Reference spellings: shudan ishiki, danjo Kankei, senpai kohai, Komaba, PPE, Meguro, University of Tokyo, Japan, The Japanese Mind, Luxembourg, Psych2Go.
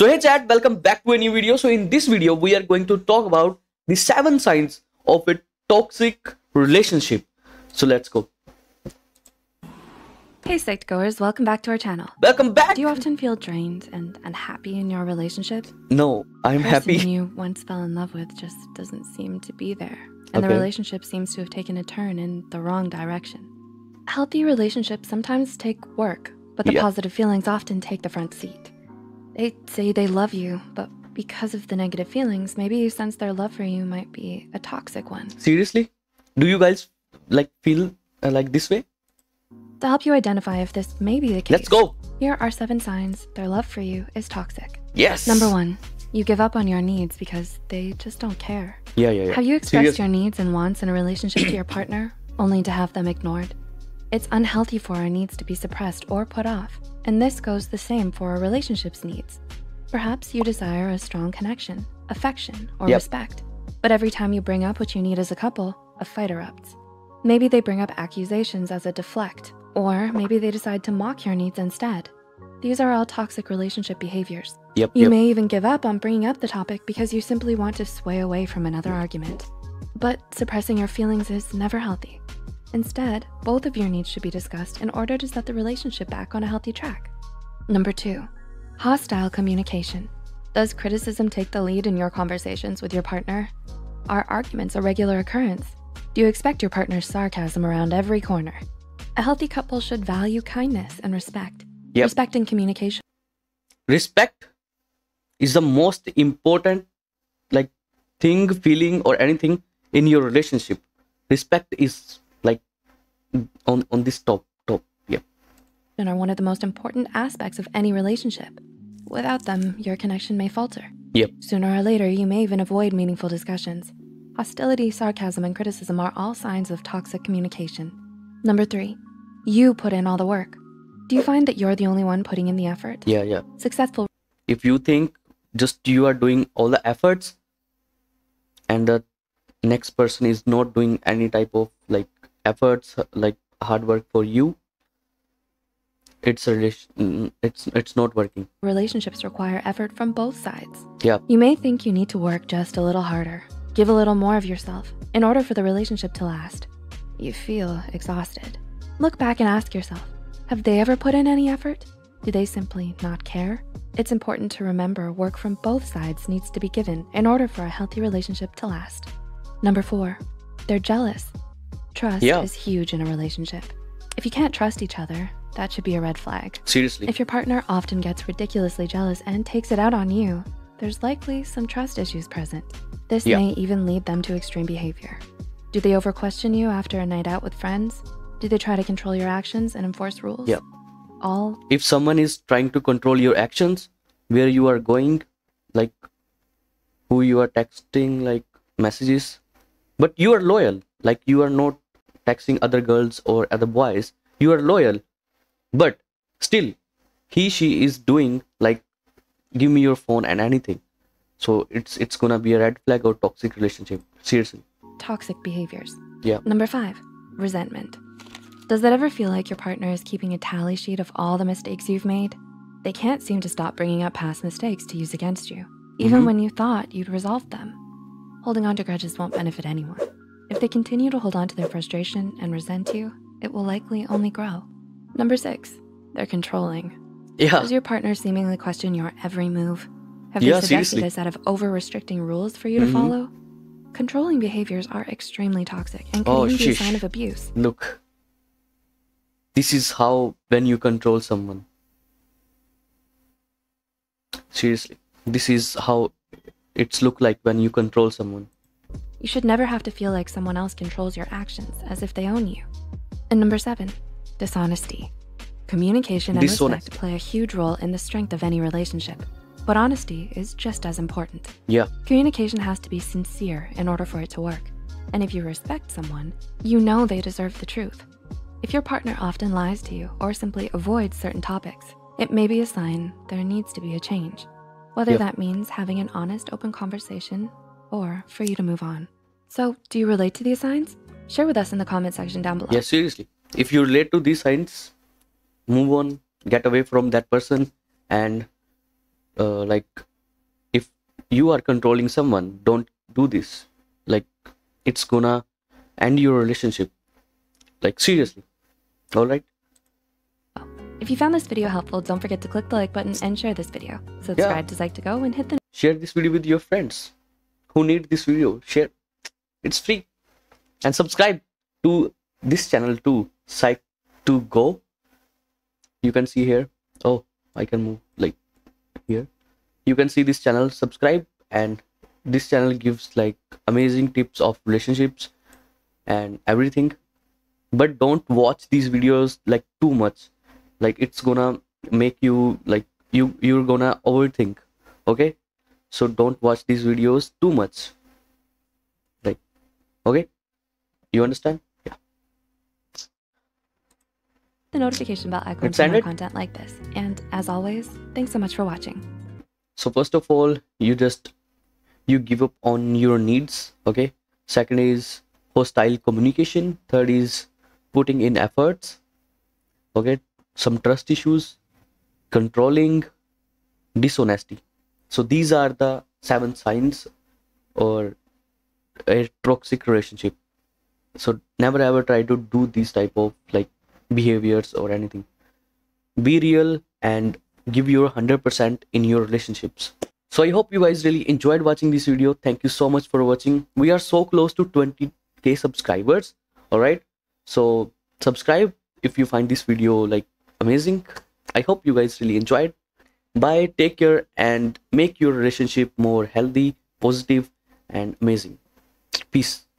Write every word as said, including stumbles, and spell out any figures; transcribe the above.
So hey chat, welcome back to a new video. So in this video, we are going to talk about the seven signs of a toxic relationship. So let's go. Hey Psych two Goers, welcome back to our channel. Welcome back! Do you often feel drained and unhappy in your relationships? No, I'm happy. The person you once fell in love with just doesn't seem to be there. And okay. The relationship seems to have taken a turn in the wrong direction. Healthy relationships sometimes take work, but the yeah. positive feelings often take the front seat. They say they love you, but because of the negative feelings, maybe you sense their love for you might be a toxic one. Seriously? Do you guys like feel uh, like this way? To help you identify if this may be the case, let's go. Here are seven signs their love for you is toxic. Yes. Number one, you give up on your needs because they just don't care. Yeah, yeah, yeah. Have you expressed Seriously? your needs and wants in a relationship to your partner only to have them ignored? It's unhealthy for our needs to be suppressed or put off. And this goes the same for our relationship's needs. Perhaps you desire a strong connection, affection, or yep. respect. But every time you bring up what you need as a couple, a fight erupts. Maybe they bring up accusations as a deflect, or maybe they decide to mock your needs instead. These are all toxic relationship behaviors. Yep, you yep. may even give up on bringing up the topic because you simply want to sway away from another argument. But suppressing your feelings is never healthy. Instead, both of your needs should be discussed in order to set the relationship back on a healthy track. Number two, hostile communication. Does criticism take the lead in your conversations with your partner? Are arguments a regular occurrence? Do you expect your partner's sarcasm around every corner? A healthy couple should value kindness and respect. Yep. Respect and communication. Respect is the most important like thing, feeling, or anything in your relationship. Respect is like on, on this top, top, yeah. And are one of the most important aspects of any relationship. Without them, your connection may falter. Yep. Sooner or later, you may even avoid meaningful discussions. Hostility, sarcasm, and criticism are all signs of toxic communication. Number three, you put in all the work. Do you find that you're the only one putting in the effort? Yeah, yeah. Successful. If you think just you are doing all the efforts and the next person is not doing any type of like efforts, like hard work for you, it's a relation, it's, it's not working. Relationships require effort from both sides. Yeah. You may think you need to work just a little harder, give a little more of yourself in order for the relationship to last. You feel exhausted. Look back and ask yourself, have they ever put in any effort? Do they simply not care? It's important to remember work from both sides needs to be given in order for a healthy relationship to last. Number four, they're jealous. Trust yeah. is huge in a relationship. If you can't trust each other, that should be a red flag. Seriously. If your partner often gets ridiculously jealous and takes it out on you, there's likely some trust issues present. This yeah. may even lead them to extreme behavior. Do they over-question you after a night out with friends? Do they try to control your actions and enforce rules? Yeah. All. If someone is trying to control your actions, where you are going, like who you are texting, like messages, but you are loyal, like you are not texting other girls or other boys, you are loyal, but still he, she is doing like, give me your phone and anything. So it's, it's gonna be a red flag or toxic relationship, seriously. Toxic behaviors. Yeah. Number five, resentment. Does that ever feel like your partner is keeping a tally sheet of all the mistakes you've made? They can't seem to stop bringing up past mistakes to use against you, even mm-hmm. when you thought you'd resolved them. Holding on to grudges won't benefit anyone. If they continue to hold on to their frustration and resent you, it will likely only grow. Number six, they're controlling. Yeah. Does your partner seemingly question your every move? Have yeah, they suggested seriously. this out of over-restricting rules for you mm-hmm. to follow? Controlling behaviors are extremely toxic and can oh, even be sheesh. a sign of abuse. Look, this is how when you control someone. Seriously, this is how it's look like when you control someone. You should never have to feel like someone else controls your actions as if they own you. And number seven, dishonesty. Communication and Dishonest. respect play a huge role in the strength of any relationship. But honesty is just as important. Yeah. Communication has to be sincere in order for it to work. And if you respect someone, you know they deserve the truth. If your partner often lies to you or simply avoids certain topics, it may be a sign there needs to be a change, whether yeah. that means having an honest, open conversation or for you to move on. So do you relate to these signs? Share with us in the comment section down below. Yeah, seriously. If you relate to these signs, move on, get away from that person, and uh, like if you are controlling someone, don't do this. Like it's gonna end your relationship. Like seriously. All right. If you found this video helpful, don't forget to click the like button and share this video. Subscribe yeah. to Psych to Go and hit the share this video with your friends who need this video. Share. It's free. And subscribe to this channel too. Psych to Go. You can see here. Oh, I can move like here. You can see this channel. Subscribe, and this channel gives like amazing tips of relationships and everything. But don't watch these videos like too much. Like it's gonna make you like you you're gonna overthink. Okay, so don't watch these videos too much. Like, okay, you understand? Yeah. The notification bell icon for more content like this. And as always, thanks so much for watching. So first of all, you just you give up on your needs. Okay. Second is hostile communication. Third is putting in efforts. Okay. Some trust issues, controlling, dishonesty. So these are the seven signs or a toxic relationship. So never ever try to do these type of like behaviors or anything. Be real and give your one hundred percent in your relationships. So I hope you guys really enjoyed watching this video. Thank you so much for watching. We are so close to twenty K subscribers. All right. So subscribe if you find this video like amazing. I hope you guys really enjoyed. Bye, take care, and make your relationship more healthy, positive, and amazing. Peace.